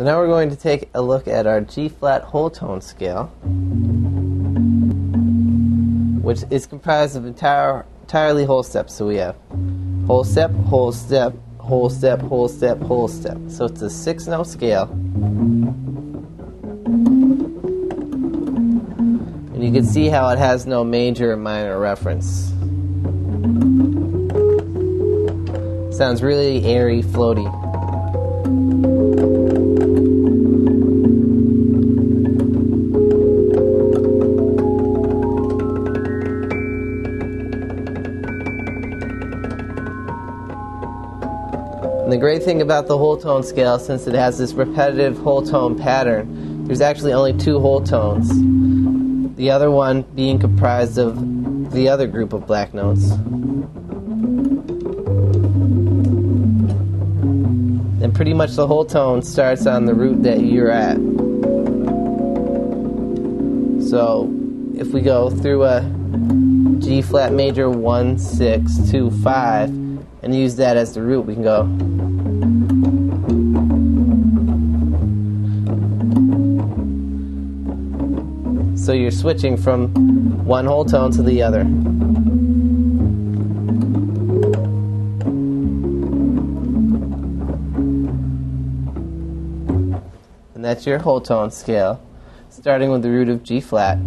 So now we're going to take a look at our G flat whole tone scale, which is comprised of entirely whole steps. So we have whole step, whole step, whole step, whole step, whole step. So it's a 6-note scale. And you can see how it has no major or minor reference. Sounds really airy, floaty. And the great thing about the whole tone scale, since it has this repetitive whole tone pattern, there's actually only 2 whole tones. The other one being comprised of the other group of black notes. And pretty much the whole tone starts on the root that you're at. So if we go through a G flat major 1, 6, 2, 5 and use that as the root, we can go. So you're switching from one whole tone to the other. And that's your whole tone scale, starting with the root of G flat.